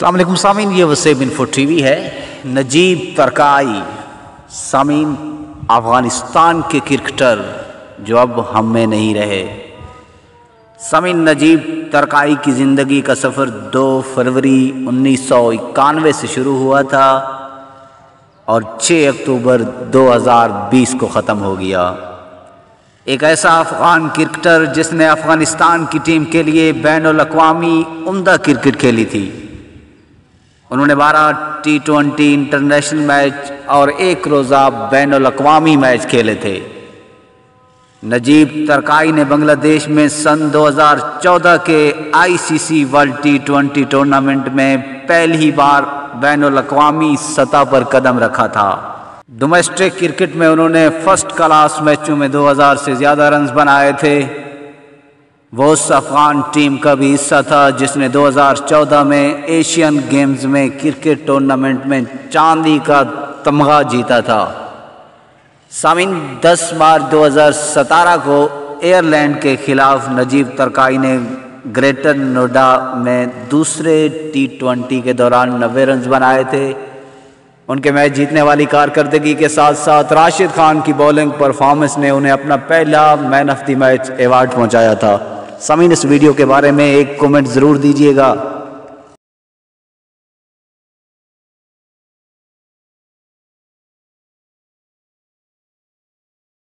अस्सलाम वालेकुम सामीन, ये वसीब इन्फो टीवी है। नजीब तरकाई सामीन अफ़गानिस्तान के क्रिकेटर जो अब हम में नहीं रहे। सामीन नजीब तरकाई की ज़िंदगी का सफ़र 2 फरवरी 1991 से शुरू हुआ था और 6 अक्टूबर 2020 को ख़त्म हो गया। एक ऐसा अफ़गान क्रिकेटर जिसने अफ़गानिस्तान की टीम के लिए बैनुल-अक़वामी उम्दा क्रिकेट खेली थी। उन्होंने 12 T20 इंटरनेशनल मैच और 1 रोज़ा बैनुल-अक़वामी मैच खेले थे। नजीब तरकाई ने बांग्लादेश में सन 2014 के ICC वर्ल्ड T20 टूर्नामेंट में पहली बार बैनुल-अक़वामी सतह पर कदम रखा था। डोमेस्टिक क्रिकेट में उन्होंने फर्स्ट क्लास मैचों में 2000 से ज़्यादा रन बनाए थे। वो उस अफ़गान टीम का भी हिस्सा था जिसने 2014 में एशियन गेम्स में क्रिकेट टूर्नामेंट में चांदी का तमगा जीता था। सामीन 10 मार्च 2017 को आयरलैंड के खिलाफ नजीब तरकाई ने ग्रेटर नोएडा में दूसरे T20 के दौरान 90 रन बनाए थे। उनके मैच जीतने वाली कारकर्दगी के साथ साथ राशिद खान की बॉलिंग परफॉर्मेंस ने उन्हें अपना पहला man of the match award पहुंचाया था। सामीन इस वीडियो के बारे में एक कमेंट ज़रूर दीजिएगा।